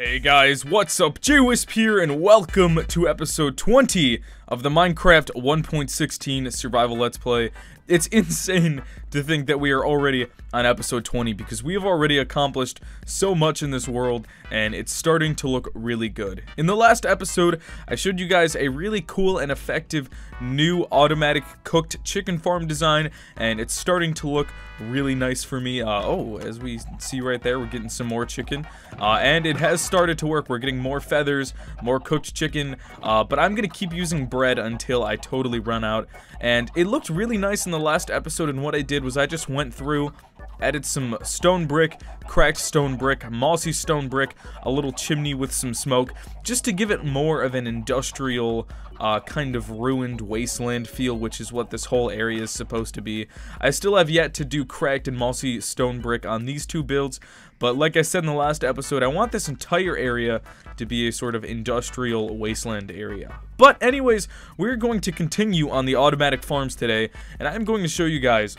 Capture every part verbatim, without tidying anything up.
Hey guys, what's up? JWhisp here, and welcome to episode twenty of the Minecraft one point sixteen survival let's play. It's insane to think that we are already on episode twenty because we have already accomplished so much in this world, and it's starting to look really good. In the last episode, I showed you guys a really cool and effective new automatic cooked chicken farm design, and it's starting to look really nice for me. Uh, oh, as we see right there, we're getting some more chicken, uh, and it has started to work. We're getting more feathers, more cooked chicken, uh, but I'm gonna keep using bread until I totally run out. And it looked really nice in the last episode, and what I did was I just went through, added some stone brick, cracked stone brick, mossy stone brick, a little chimney with some smoke, just to give it more of an industrial uh, kind of ruined wasteland feel, which is what this whole area is supposed to be. I still have yet to do cracked and mossy stone brick on these two builds, but like I said in the last episode, I want this entire area to be a sort of industrial wasteland area. But anyways, we're going to continue on the automatic farms today, and I'm going to show you guys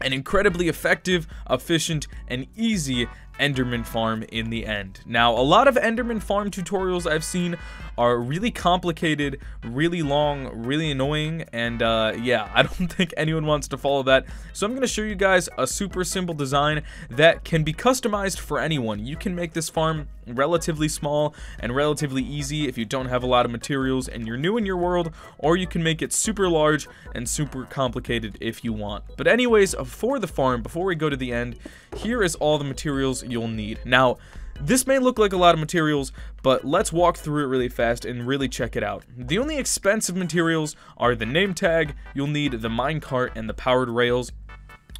an incredibly effective, efficient, and easy Enderman farm in the end. Now, a lot of Enderman farm tutorials I've seen are really complicated, really long, really annoying, and uh, yeah, I don't think anyone wants to follow that. So I'm going to show you guys a super simple design that can be customized for anyone. You can make this farm relatively small and relatively easy if you don't have a lot of materials and you're new in your world, or you can make it super large and super complicated if you want. But anyways, for the farm, before we go to the end, here is all the materials you'll need. Now, this may look like a lot of materials, but let's walk through it really fast and really check it out. The only expensive materials are the name tag, you'll need the minecart and the powered rails.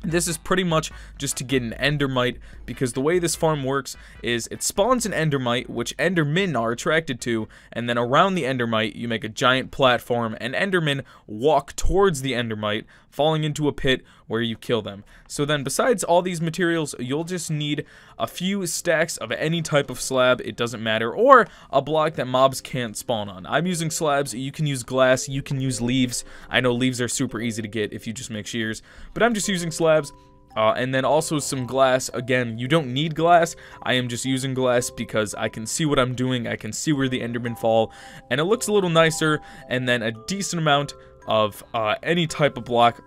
This is pretty much just to get an endermite, because the way this farm works is it spawns an endermite, which endermen are attracted to, and then around the endermite you make a giant platform, and endermen walk towards the endermite, falling into a pit where you kill them. So then, besides all these materials, you'll just need a few stacks of any type of slab, it doesn't matter, or a block that mobs can't spawn on. I'm using slabs, you can use glass, you can use leaves. I know leaves are super easy to get if you just make shears, but I'm just using slabs. Uh, and then also some glass. Again, you don't need glass, I am just using glass because I can see what I'm doing, I can see where the endermen fall, and it looks a little nicer. And then a decent amount of uh, any type of block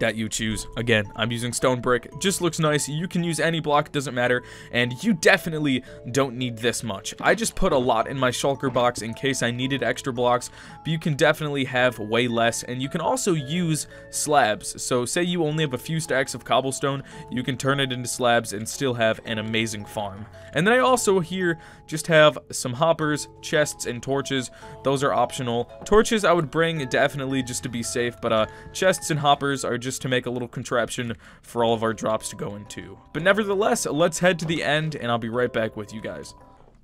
that you choose. Again, I'm using stone brick, just looks nice. You can use any block, doesn't matter. And you definitely don't need this much. I just put a lot in my shulker box in case I needed extra blocks, but you can definitely have way less. And you can also use slabs, so say you only have a few stacks of cobblestone, you can turn it into slabs and still have an amazing farm. And then I also here just have some hoppers, chests, and torches. Those are optional. Torches I would bring definitely just to be safe, but uh, chests and hoppers are just to make a little contraption for all of our drops to go into. But nevertheless, let's head to the end and I'll be right back with you guys.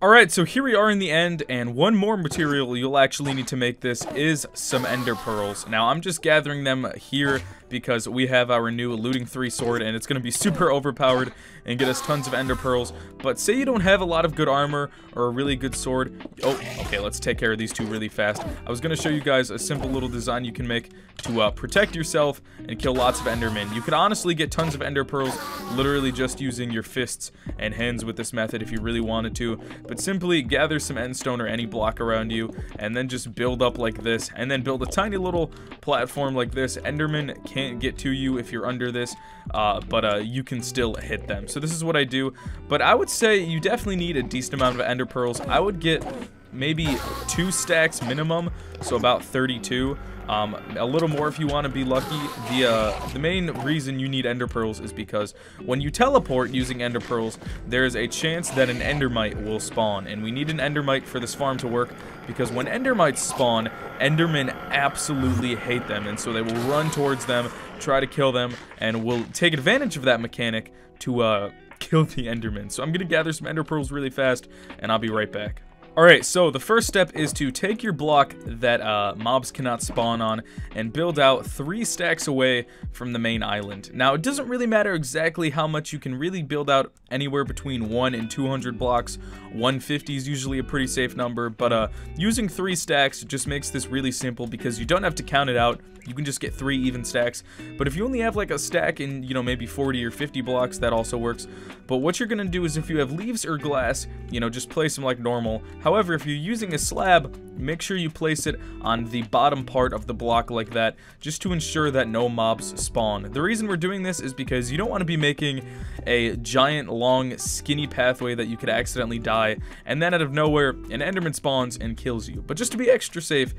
Alright, so here we are in the end, and one more material you'll actually need to make this is some ender pearls. Now, I'm just gathering them here because we have our new looting three sword, and it's going to be super overpowered and get us tons of ender pearls. But say you don't have a lot of good armor or a really good sword. Oh, okay, let's take care of these two really fast. I was going to show you guys a simple little design you can make to uh, protect yourself and kill lots of endermen. You could honestly get tons of ender pearls literally just using your fists and hands with this method if you really wanted to. But simply gather some endstone or any block around you, and then just build up like this, and then build a tiny little platform like this. Enderman can't get to you if you're under this, uh, but uh, you can still hit them. So this is what I do, but I would say you definitely need a decent amount of ender pearls. I would get maybe two stacks minimum, so about thirty-two. Um, a little more if you want to be lucky. The uh, the main reason you need ender pearls is because when you teleport using ender pearls, there is a chance that an endermite will spawn, and we need an endermite for this farm to work because when endermites spawn, endermen absolutely hate them, and so they will run towards them, try to kill them, and will take advantage of that mechanic to uh, kill the endermen. So I'm gonna gather some ender pearls really fast, and I'll be right back. Alright, so the first step is to take your block that uh, mobs cannot spawn on and build out three stacks away from the main island. Now, it doesn't really matter exactly how much you can really build out, anywhere between one and two hundred blocks. one fifty is usually a pretty safe number, but uh, using three stacks just makes this really simple because you don't have to count it out. You can just get three even stacks, but if you only have like a stack and, you know, maybe forty or fifty blocks, that also works. But what you're gonna do is, if you have leaves or glass, you know, just place them like normal. However, if you're using a slab, make sure you place it on the bottom part of the block like that, just to ensure that no mobs spawn. The reason we're doing this is because you don't want to be making a giant, long, skinny pathway that you could accidentally die, and then out of nowhere, an Enderman spawns and kills you. But just to be extra safe,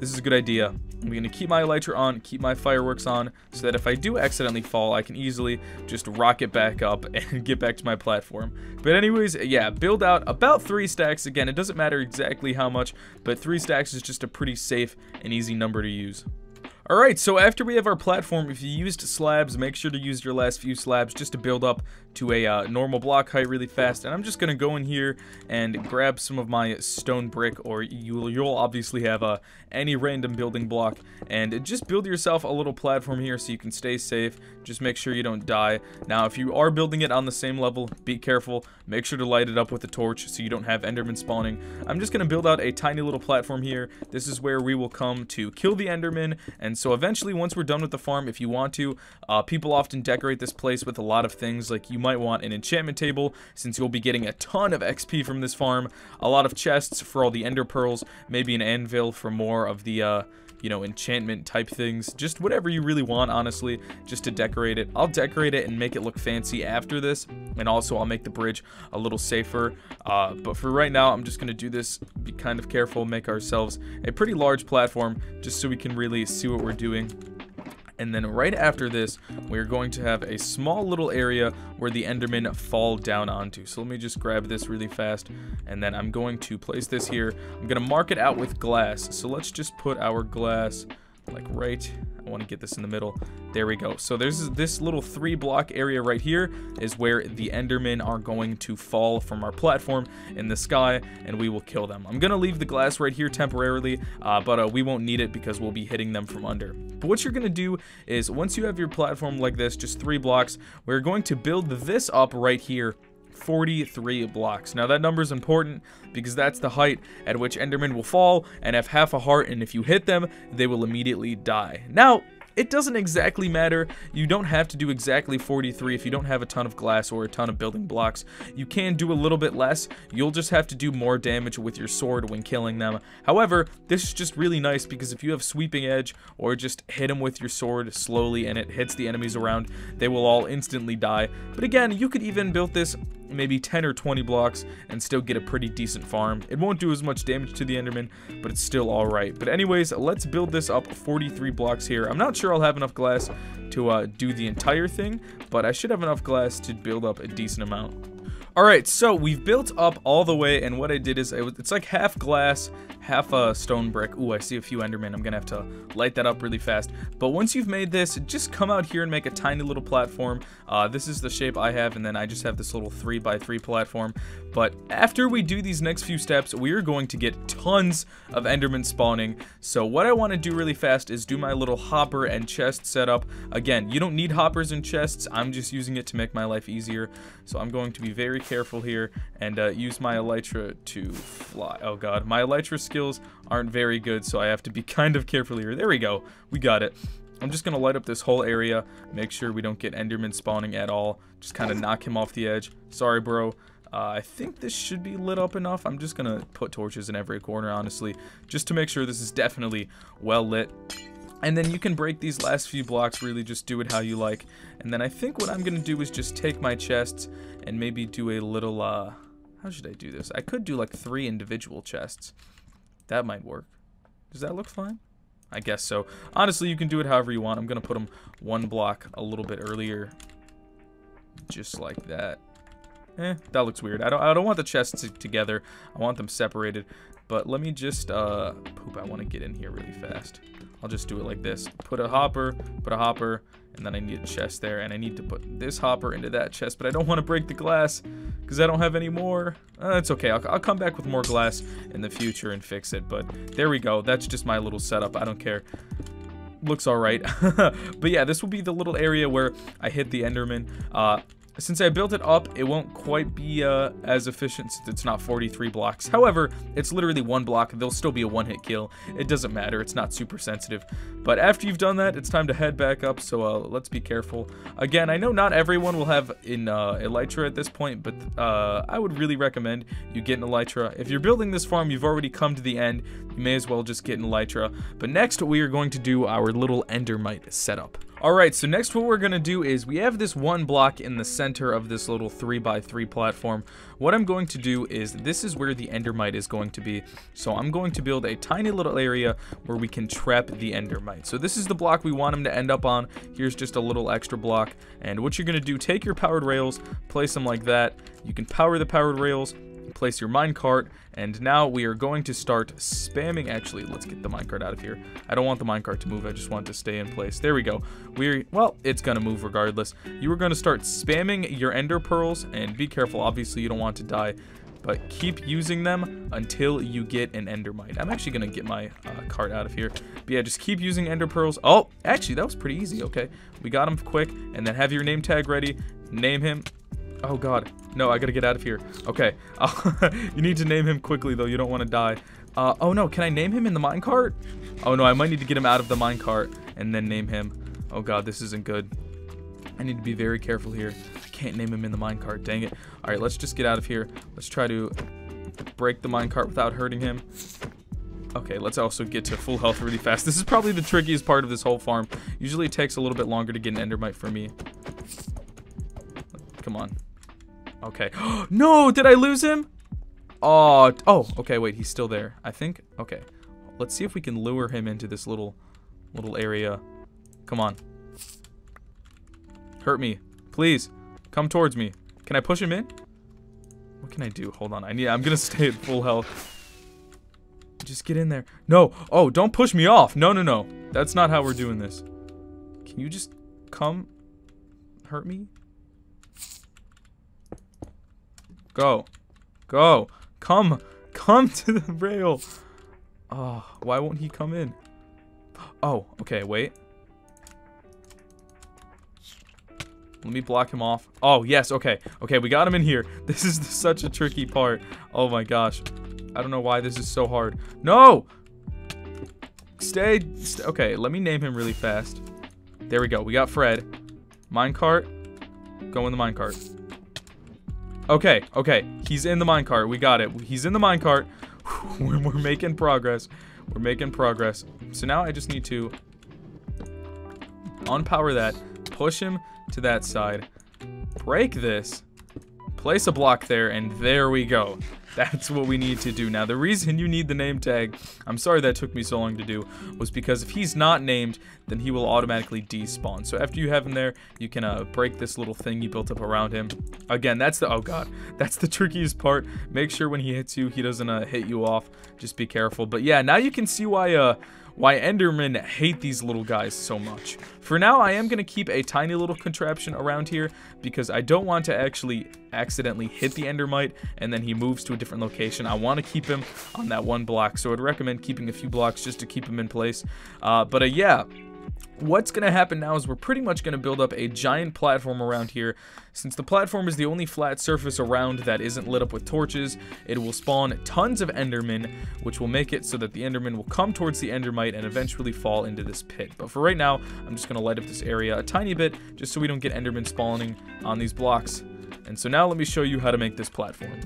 this is a good idea. I'm going to keep my elytra on, keep my fireworks on, so that if I do accidentally fall, I can easily just rocket back up and get back to my platform. But anyways, yeah, build out about three stacks. Again, it doesn't matter exactly how much, but three stacks is just a pretty safe and easy number to use. Alright, so after we have our platform, if you used slabs, make sure to use your last few slabs just to build up to a uh, normal block height really fast. And I'm just going to go in here and grab some of my stone brick, or you'll, you'll obviously have uh, any random building block. And just build yourself a little platform here so you can stay safe. Just make sure you don't die. Now, if you are building it on the same level, be careful. Make sure to light it up with a torch so you don't have Enderman spawning. I'm just going to build out a tiny little platform here. This is where we will come to kill the Enderman, and so eventually, once we're done with the farm, if you want to, uh, people often decorate this place with a lot of things. Like, you might want an enchantment table, since you'll be getting a ton of X P from this farm. A lot of chests for all the ender pearls. Maybe an anvil for more of the, uh, you know, enchantment type things. Just whatever you really want, honestly, just to decorate it. I'll decorate it and make it look fancy after this. And also, I'll make the bridge a little safer. Uh, but for right now, I'm just going to do this. Be kind of careful. Make ourselves a pretty large platform, just so we can really see what we're doing. And then right after this, we're going to have a small little area where the Endermen fall down onto. So let me just grab this really fast, and then I'm going to place this here. I'm going to mark it out with glass. So let's just put our glass like right, I want to get this in the middle. There we go. So there's this little three block area right here is where the Endermen are going to fall from our platform in the sky, and we will kill them. I'm going to leave the glass right here temporarily, uh, but uh, we won't need it because we'll be hitting them from under. But what you're going to do is, once you have your platform like this, just three blocks, we're going to build this up right here. forty-three blocks. Now that number is important because that's the height at which Endermen will fall and have half a heart, and if you hit them, they will immediately die. Now, it doesn't exactly matter. You don't have to do exactly forty-three if you don't have a ton of glass or a ton of building blocks. You can do a little bit less. You'll just have to do more damage with your sword when killing them. However, this is just really nice because if you have sweeping edge or just hit them with your sword slowly and it hits the enemies around, they will all instantly die. But again, you could even build this maybe ten or twenty blocks and still get a pretty decent farm. It won't do as much damage to the Enderman, but it's still alright. But anyways, let's build this up forty-three blocks here. I'm not sure I'll have enough glass to uh, do the entire thing, but I should have enough glass to build up a decent amount. Alright, so we've built up all the way, and what I did is, it's like half glass, half a stone brick. Ooh, I see a few Endermen. I'm going to have to light that up really fast. But once you've made this, just come out here and make a tiny little platform. Uh, this is the shape I have, and then I just have this little three by three platform. But after we do these next few steps, we are going to get tons of Endermen spawning. So what I want to do really fast is do my little hopper and chest setup. Again, you don't need hoppers and chests. I'm just using it to make my life easier. So I'm going to be very careful here and uh, use my elytra to fly. Oh god, my elytra skills aren't very good, so I have to be kind of careful here. There we go, we got it. I'm just gonna light up this whole area, make sure we don't get Enderman spawning at all. Just kind of knock him off the edge. Sorry, bro. Uh, I think this should be lit up enough. I'm just gonna put torches in every corner, honestly, just to make sure this is definitely well lit. And then you can break these last few blocks, really just do it how you like. And then I think what I'm going to do is just take my chests and maybe do a little, uh, how should I do this? I could do like three individual chests. That might work. Does that look fine? I guess so. Honestly, you can do it however you want. I'm going to put them one block a little bit earlier. Just like that. Eh, that looks weird. I don't, I don't want the chests together. I want them separated. But let me just, uh, poop, I want to get in here really fast. I'll just do it like this. Put a hopper, put a hopper, and then I need a chest there. And I need to put this hopper into that chest, but I don't want to break the glass because I don't have any more. Uh, it's okay. I'll, I'll come back with more glass in the future and fix it. But there we go. That's just my little setup. I don't care. Looks all right. But yeah, this will be the little area where I hit the Enderman. Uh... Since I built it up, it won't quite be uh, as efficient since it's not forty-three blocks. However, it's literally one block. There'll still be a one-hit kill. It doesn't matter. It's not super sensitive. But after you've done that, it's time to head back up, so uh, let's be careful. Again, I know not everyone will have an uh, Elytra at this point, but uh, I would really recommend you get an Elytra. If you're building this farm, you've already come to the end. You may as well just get an Elytra. But next, we are going to do our little Endermite setup. Alright, so next what we're going to do is we have this one block in the center of this little three by three platform. What I'm going to do is this is where the Endermite is going to be. So I'm going to build a tiny little area where we can trap the Endermite. So this is the block we want him to end up on. Here's just a little extra block. And what you're going to do, take your powered rails, place them like that. You can power the powered rails, place your minecart, and now we are going to start spamming. Actually, let's get the minecart out of here. I don't want the minecart to move. I just want to stay in place. There we go. We're, well, it's going to move regardless. You are going to start spamming your ender pearls, and be careful. Obviously, you don't want to die, but keep using them until you get an endermite. I'm actually going to get my uh, cart out of here. But yeah, just keep using ender pearls. Oh, actually, that was pretty easy. Okay, we got him quick, and then have your name tag ready. Name him. Oh god, no, I gotta get out of here. Okay, you need to name him quickly though, you don't want to die. Uh, oh no, can I name him in the minecart? Oh no, I might need to get him out of the minecart and then name him. Oh god, this isn't good. I need to be very careful here. I can't name him in the minecart, dang it. Alright, let's just get out of here. Let's try to break the minecart without hurting him. Okay, let's also get to full health really fast. This is probably the trickiest part of this whole farm. Usually it takes a little bit longer to get an endermite for me. Come on. Okay. No, did I lose him? Oh, oh, okay, wait, he's still there, I think. Okay, let's see if we can lure him into this little, little area. Come on. Hurt me. Please, come towards me. Can I push him in? What can I do? Hold on, I need, I'm gonna stay at full health. Just get in there. No, oh, don't push me off. No, no, no, that's not how we're doing this. Can you just come hurt me? Go. Go. Come. Come to the rail. Oh, why won't he come in? Oh, okay, wait. Let me block him off. Oh, yes, okay. Okay, we got him in here. This is such a tricky part. Oh my gosh. I don't know why this is so hard. No! Stay. St- okay, let me name him really fast. There we go. We got Fred. Minecart. Go in the minecart. Okay, okay, he's in the minecart. We got it. He's in the minecart. We're, we're making progress. We're making progress. So now I just need to unpower that, push him to that side, break this, place a block there, and there we go. That's what we need to do. Now, the reason you need the name tag, I'm sorry that took me so long to do, was because if he's not named, then he will automatically despawn. So after you have him there, you can uh, break this little thing you built up around him. Again, that's the, oh god, that's the trickiest part. Make sure when he hits you, he doesn't uh, hit you off. Just be careful. But yeah, now you can see why, uh, why Endermen hate these little guys so much. For now, I am going to keep a tiny little contraption around here because I don't want to actually accidentally hit the Endermite and then he moves to a different location. I want to keep him on that one block, so I'd recommend keeping a few blocks just to keep him in place. Uh, but uh, yeah, what's going to happen now is we're pretty much going to build up a giant platform around here. Since the platform is the only flat surface around that isn't lit up with torches, it will spawn tons of Endermen, which will make it so that the Endermen will come towards the Endermite and eventually fall into this pit. But for right now, I'm just going to light up this area a tiny bit just so we don't get Endermen spawning on these blocks. And so now let me show you how to make this platform.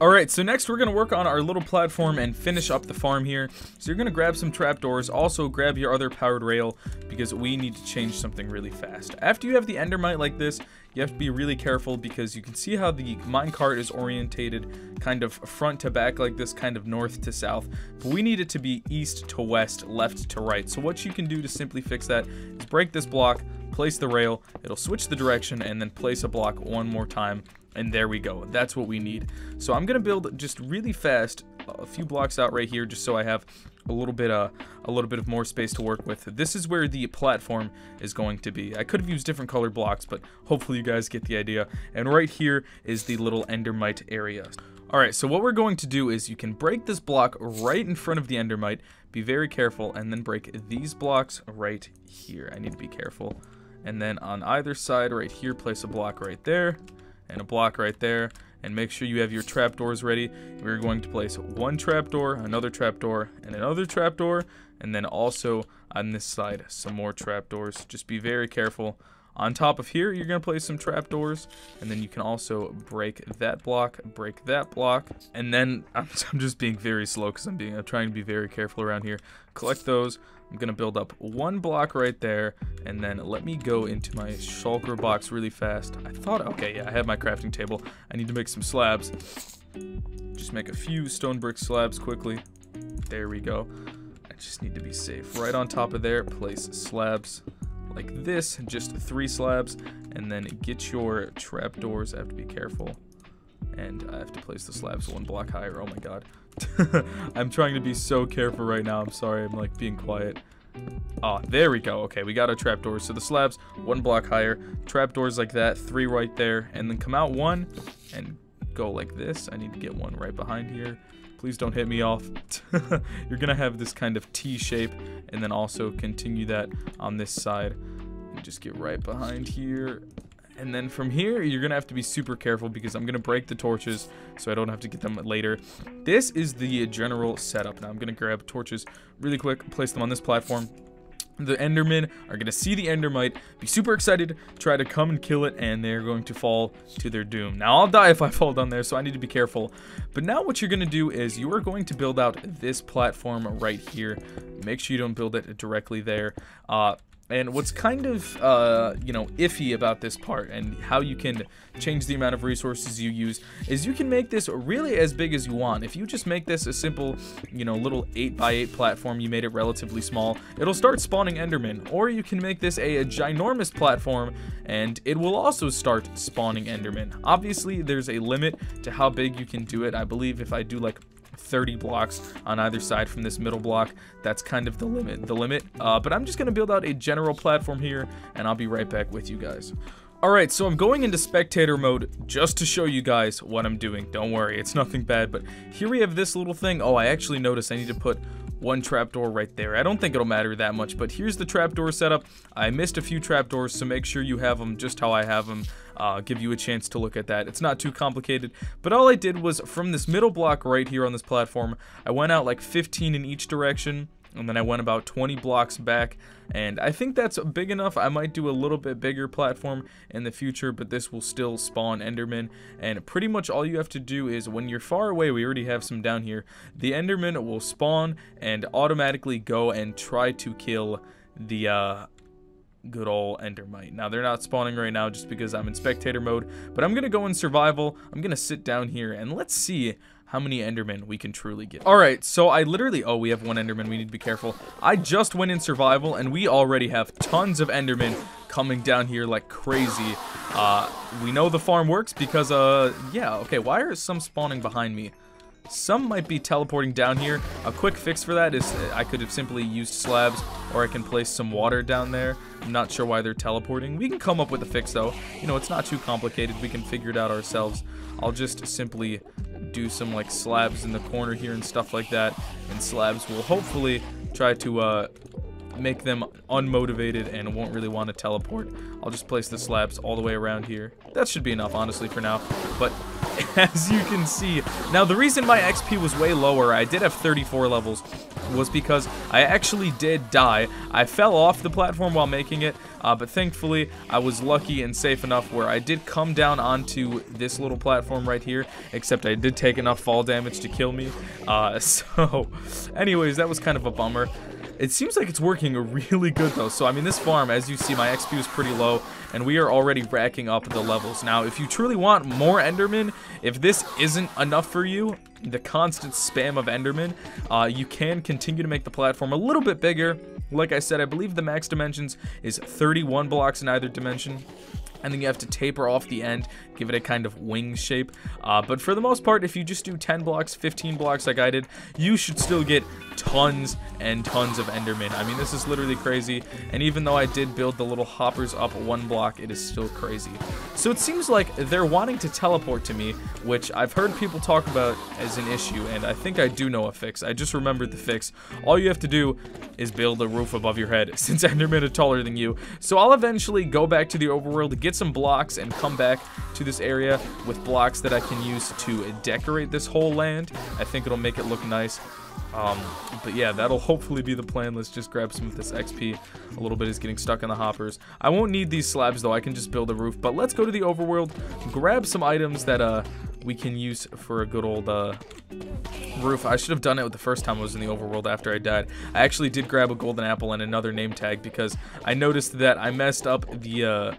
Alright, so next we're going to work on our little platform and finish up the farm here. So you're going to grab some trapdoors, also grab your other powered rail, because we need to change something really fast. After you have the Endermite like this, you have to be really careful because you can see how the minecart is orientated kind of front to back like this, kind of north to south. But we need it to be east to west, left to right. So what you can do to simply fix that is break this block, place the rail, it'll switch the direction, and then place a block one more time. And there we go. That's what we need. So I'm gonna build just really fast a few blocks out right here, just so I have a little bit uh, a little bit of more space to work with. This is where the platform is going to be. I could have used different color blocks, but hopefully you guys get the idea. And right here is the little endermite area. Alright, so what we're going to do is you can break this block right in front of the endermite, be very careful, and then break these blocks right here. I need to be careful. And then on either side right here, place a block right there, and a block right there, and make sure you have your trapdoors ready. We're going to place one trapdoor, another trapdoor, and another trapdoor, and then also on this side, some more trapdoors. Just be very careful. On top of here, you're going to place some trapdoors, and then you can also break that block, break that block, and then I'm, I'm just being very slow because I'm being I'm trying to be very careful around here. Collect those. I'm going to build up one block right there, and then let me go into my shulker box really fast. I thought, okay, yeah, I have my crafting table. I need to make some slabs. Just make a few stone brick slabs quickly. There we go. I just need to be safe. Right on top of there, place slabs like this, just three slabs, and then get your trapdoors. I have to be careful. And I have to place the slabs one block higher. Oh my god. I'm trying to be so careful right now. I'm sorry. I'm like being quiet. Ah, there we go. Okay, we got our trapdoors. So the slabs one block higher, trapdoors like that, three right there, and then come out one and go like this. I need to get one right behind here. Please don't hit me off. You're gonna have this kind of T shape, and then also continue that on this side. And just get right behind here. And then from here, you're going to have to be super careful because I'm going to break the torches so I don't have to get them later. This is the general setup. Now I'm going to grab torches really quick, place them on this platform. The Endermen are going to see the Endermite, be super excited, try to come and kill it, and they're going to fall to their doom. Now, I'll die if I fall down there, so I need to be careful. But now what you're going to do is you are going to build out this platform right here. Make sure you don't build it directly there. Uh... And what's kind of, uh, you know, iffy about this part and how you can change the amount of resources you use is you can make this really as big as you want. If you just make this a simple, you know, little eight by eight platform, you made it relatively small, it'll start spawning Endermen. Or you can make this a, a ginormous platform and it will also start spawning Endermen. Obviously, there's a limit to how big you can do it. I believe if I do, like, thirty blocks on either side from this middle block, that's kind of the limit the limit uh, but I'm just gonna build out a general platform here, and I'll be right back with you guys. Alright, so I'm going into spectator mode just to show you guys what I'm doing. Don't worry, it's nothing bad, but here we have this little thing. Oh, I actually noticed I need to put one trapdoor right there. I don't think it'll matter that much, but here's the trapdoor setup. I missed a few trapdoors, so make sure you have them just how I have them. Uh, give you a chance to look at that. It's not too complicated, but all I did was from this middle block right here on this platform, I went out like fifteen in each direction, and then I went about twenty blocks back, and I think that's big enough. I might do a little bit bigger platform in the future, but this will still spawn Endermen, and pretty much all you have to do is when you're far away, we already have some down here, the Enderman will spawn and automatically go and try to kill the uh, good old Endermite. Now, they're not spawning right now just because I'm in spectator mode, but I'm going to go in survival. I'm going to sit down here, and let's see how many Endermen we can truly get. Alright, so I literally... Oh, we have one Enderman. We need to be careful. I just went in survival, and we already have tons of Endermen coming down here like crazy. Uh, we know the farm works because, uh... yeah, okay, why are some spawning behind me? Some might be teleporting down here. A quick fix for that is I could have simply used slabs, or I can place some water down there. I'm not sure why they're teleporting. We can come up with a fix, though. You know, it's not too complicated. We can figure it out ourselves. I'll just simply do some, like, slabs in the corner here and stuff like that. And slabs will hopefully try to uh, make them unmotivated and won't really want to teleport. I'll just place the slabs all the way around here. That should be enough, honestly, for now. But as you can see, now the reason my X P was way lower, I did have thirty-four levels, was because I actually did die. I fell off the platform while making it, uh, but thankfully I was lucky and safe enough where I did come down onto this little platform right here, except I did take enough fall damage to kill me. Uh, so anyways, that was kind of a bummer. It seems like it's working really good, though. So, I mean, this farm, as you see, my X P is pretty low, and we are already racking up the levels. Now, if you truly want more Endermen, if this isn't enough for you, the constant spam of Endermen, uh, you can continue to make the platform a little bit bigger. Like I said, I believe the max dimensions is thirty-one blocks in either dimension. And then you have to taper off the end give it a kind of wing shape. Uh, but for the most part, if you just do ten blocks, fifteen blocks like I did, you should still get tons and tons of Enderman. I mean, this is literally crazy. And even though I did build the little hoppers up one block, it is still crazy. So it seems like they're wanting to teleport to me, which I've heard people talk about as an issue, and I think I do know a fix. I just remembered the fix. All you have to do is build a roof above your head, since Endermen are taller than you. So I'll eventually go back to the overworld, get some blocks, and come back to this area with blocks that I can use to decorate this whole land. I think it'll make it look nice. Um, but yeah, that'll hopefully be the plan. Let's just grab some of this X P. A little bit is getting stuck in the hoppers. I won't need these slabs, though. I can just build a roof. But let's go to the overworld, grab some items that uh, we can use for a good old uh, roof. I should have done it the first time I was in the overworld after I died. I actually did grab a golden apple and another name tag because I noticed that I messed up the... Uh,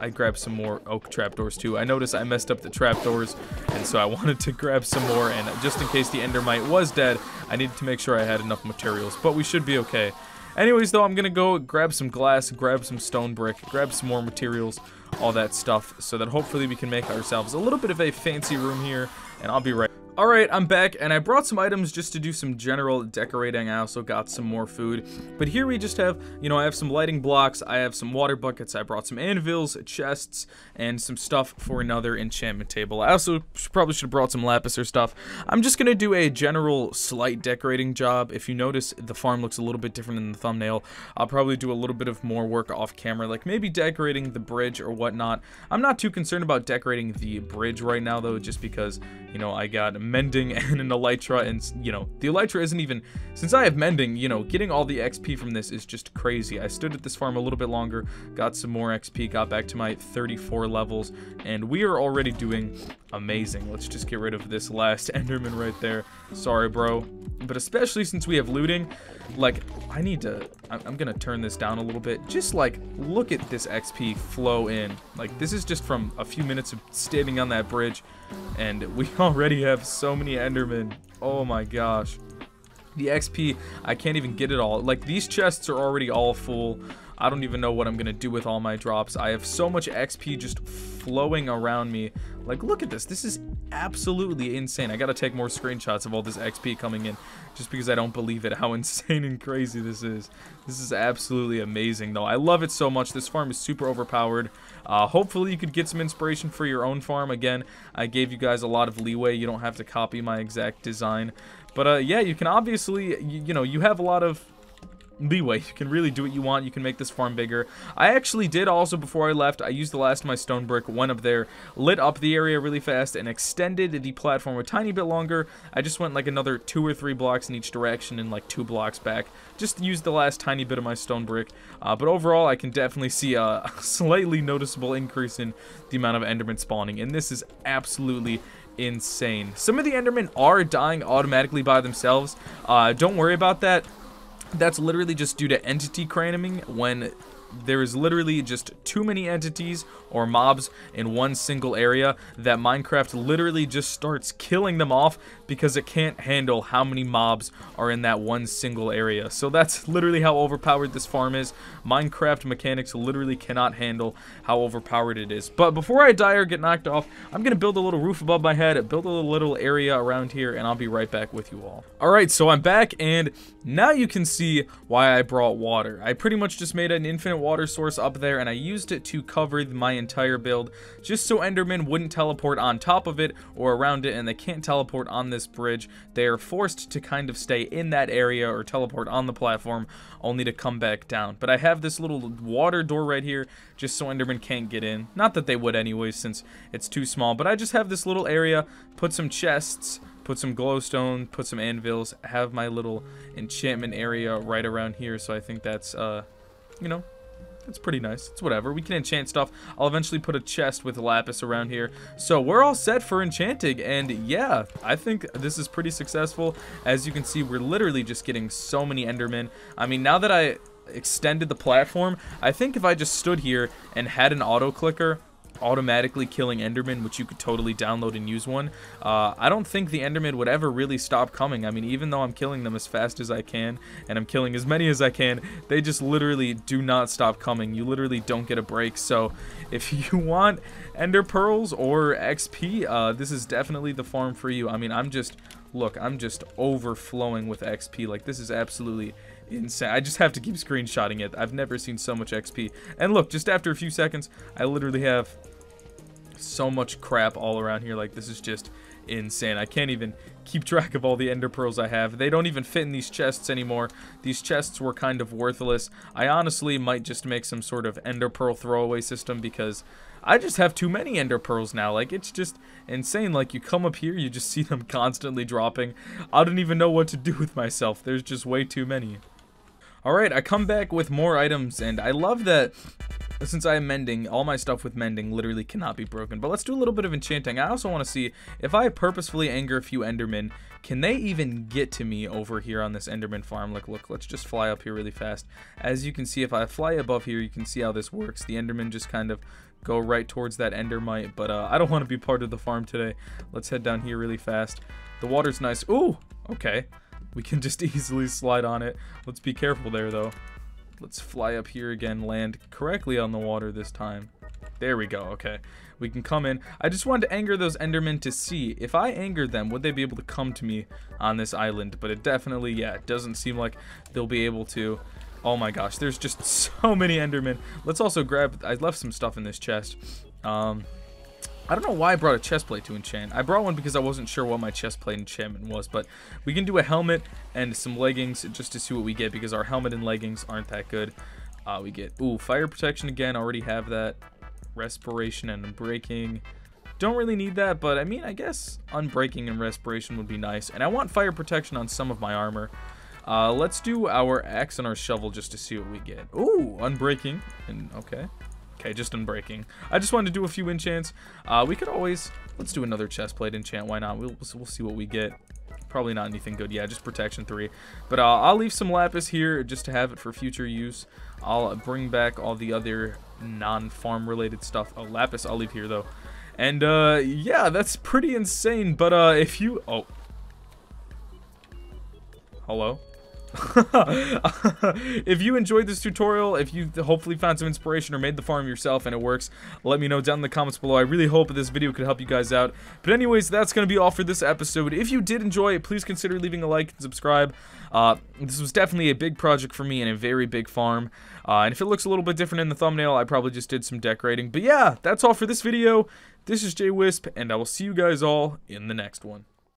I grabbed some more oak trapdoors too. I noticed I messed up the trapdoors, and so I wanted to grab some more, and just in case the Endermite was dead, I needed to make sure I had enough materials, but we should be okay. Anyways, though, I'm gonna go grab some glass, grab some stone brick, grab some more materials, all that stuff, so that hopefully we can make ourselves a little bit of a fancy room here, and I'll be right back. Alright, I'm back, and I brought some items just to do some general decorating. I also got some more food. But here we just have, you know, I have some lighting blocks, I have some water buckets, I brought some anvils, chests, and some stuff for another enchantment table. I also should, probably should have brought some lapis or stuff. I'm just going to do a general slight decorating job. If you notice, the farm looks a little bit different in the thumbnail. I'll probably do a little bit of more work off camera, like maybe decorating the bridge or whatnot. I'm not too concerned about decorating the bridge right now, though, just because, you know, I got mending and an elytra, and you know the elytra isn't even, since I have mending, you know, getting all the X P from this is just crazy. I stood at this farm a little bit longer, got some more X P, got back to my thirty-four levels, and we are already doing amazing. Let's just get rid of this last Enderman right there. Sorry, bro. But especially since we have looting, like, I need to, I'm gonna turn this down a little bit. Just like, look at this X P flow in. Like, this is just from a few minutes of standing on that bridge, and we already have so many Endermen. Oh my gosh. The X P, I can't even get it all. Like, these chests are already all full. I don't even know what I'm gonna do with all my drops. I have so much X P just flowing around me. Like, look at this. This is absolutely insane. I gotta take more screenshots of all this X P coming in, just because I don't believe it, how insane and crazy this is. This is absolutely amazing, though. I love it so much. This farm is super overpowered. Uh, hopefully, you could get some inspiration for your own farm. Again, I gave you guys a lot of leeway. You don't have to copy my exact design. But, uh, yeah, you can obviously, you, you know, you have a lot of leeway. You can really do what you want. You can make this farm bigger. I actually did also, before I left, I used the last of my stone brick, went up there, lit up the area really fast, and extended the platform a tiny bit longer. I just went like another two or three blocks in each direction and like two blocks back. Just used the last tiny bit of my stone brick. Uh, but overall, I can definitely see a slightly noticeable increase in the amount of Enderman spawning, and this is absolutely insane. Some of the Endermen are dying automatically by themselves. Uh, don't worry about that. That's literally just due to entity cramming, when there is literally just too many entities or mobs in one single area that Minecraft literally just starts killing them off because it can't handle how many mobs are in that one single area. So that's literally how overpowered this farm is. Minecraft mechanics literally cannot handle how overpowered it is. But before I die or get knocked off, I'm going to build a little roof above my head, build a little area around here, and I'll be right back with you all. Alright, so I'm back, and now you can see why I brought water. I pretty much just made an infinite water source up there, and I used it to cover my entire build, just so Endermen wouldn't teleport on top of it or around it, and they can't teleport on this bridge. They are forced to kind of stay in that area or teleport on the platform, only to come back down. But I have this little water door right here just so Enderman can't get in. Not that they would anyways, since it's too small, but I just have this little area, put some chests, put some glowstone, put some anvils, have my little enchantment area right around here. So I think that's uh you know it's pretty nice. It's whatever. We can enchant stuff. I'll eventually put a chest with lapis around here. So we're all set for enchanting. And yeah, I think this is pretty successful. As you can see, we're literally just getting so many Endermen. I mean, now that I extended the platform, I think if I just stood here and had an auto clicker, automatically killing Enderman, which you could totally download and use one. Uh, I don't think the Enderman would ever really stop coming. I mean, even though I'm killing them as fast as I can, and I'm killing as many as I can, they just literally do not stop coming. You literally don't get a break. So if you want Ender Pearls or X P, uh, this is definitely the farm for you. I mean, I'm just... Look, I'm just overflowing with X P. Like, this is absolutely insane. I just have to keep screenshotting it. I've never seen so much X P. And look, just after a few seconds, I literally have so much crap all around here. Like, this is just insane. I can't even keep track of all the Ender Pearls I have. They don't even fit in these chests anymore. These chests were kind of worthless. I honestly might just make some sort of Ender Pearl throwaway system, because I just have too many Ender Pearls now. Like, it's just insane. Like, you come up here, you just see them constantly dropping. I don't even know what to do with myself. There's just way too many. Alright, I come back with more items, and I love that since I am mending, all my stuff with mending literally cannot be broken. But let's do a little bit of enchanting. I also want to see if I purposefully anger a few Endermen, can they even get to me over here on this Enderman farm? Like, look, let's just fly up here really fast. As you can see, if I fly above here, you can see how this works. The Endermen just kind of go right towards that Endermite, but uh, I don't want to be part of the farm today. Let's head down here really fast. The water's nice. Ooh, okay. We can just easily slide on it. Let's be careful there, though. Let's fly up here again, land correctly on the water this time. There we go, okay. We can come in. I just wanted to anger those Endermen to see if I angered them, would they be able to come to me on this island? But it definitely, yeah, it doesn't seem like they'll be able to. Oh my gosh, there's just so many Endermen. Let's also grab, I left some stuff in this chest. Um... I don't know why I brought a chestplate to enchant. I brought one because I wasn't sure what my chestplate enchantment was, but we can do a helmet and some leggings just to see what we get, because our helmet and leggings aren't that good. Uh, we get, ooh, fire protection again, already have that. Respiration and breaking. Don't really need that, but I mean, I guess unbreaking and respiration would be nice. And I want fire protection on some of my armor. Uh, let's do our axe and our shovel just to see what we get. Ooh, unbreaking, and okay. Okay, just unbreaking. I just wanted to do a few enchants. Uh, we could always... Let's do another chestplate enchant. Why not? We'll, we'll see what we get. Probably not anything good. Yeah, just protection three. But uh, I'll leave some lapis here just to have it for future use. I'll bring back all the other non-farm related stuff. Oh, lapis I'll leave here, though. And, uh, yeah, that's pretty insane. But uh, if you... Oh. Hello? If you enjoyed this tutorial, if you hopefully found some inspiration or made the farm yourself and it works, let me know down in the comments below. I really hope this video could help you guys out. But anyways, that's going to be all for this episode. If you did enjoy it, please consider leaving a like and subscribe. Uh, this was definitely a big project for me and a very big farm. Uh, and if it looks a little bit different in the thumbnail, I probably just did some decorating. But yeah, that's all for this video. This is JWhisp, and I will see you guys all in the next one.